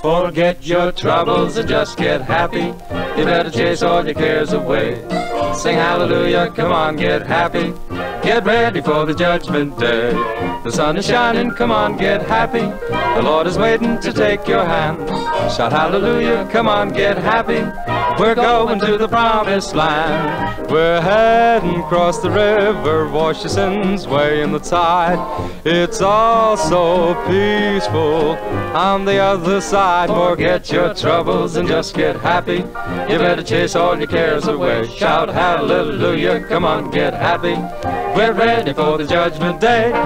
Forget your troubles and just get happy. You better chase all your cares away. Sing hallelujah, come on, get happy. Get ready for the judgment day. The sun is shining, come on, get happy. The Lord is waiting to take your hand. Shout hallelujah, come on, get happy. We're going to the promised land. We're heading across the river, wash your sins away in the tide. It's all so peaceful on the other side. Forget your troubles and just get happy. You better chase all your cares away. Shout hallelujah, come on, get happy. We're ready for the judgment day.